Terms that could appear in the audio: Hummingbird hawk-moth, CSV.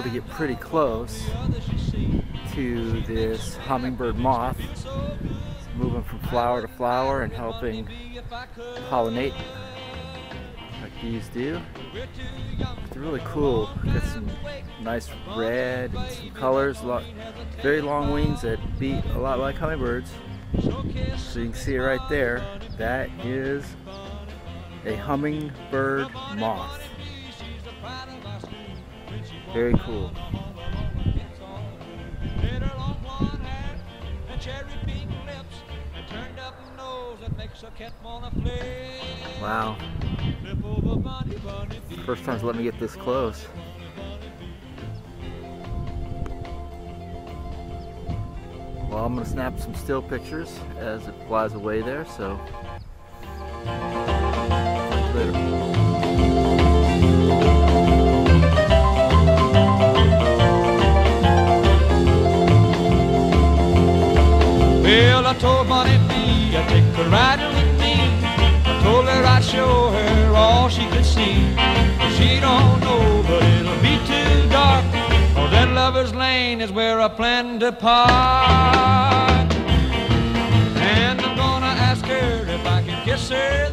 able to get pretty close to this hummingbird moth. It's moving from flower to flower and helping pollinate like these do. It's really cool. Got some nice red and some colors. Very long wings that beat a lot like hummingbirds. So you can see it right there. That is a hummingbird moth. Very cool. Wow. First time's let me get this close. Well, I'm gonna snap some still pictures as it flies away there, so. Later. Well, I told Monty B I'd take her riding with me. I told her I'd show her all she could see. She don't know, but it'll be too dark, for that lover's lane is where I plan to park. And I'm gonna ask her if I can kiss her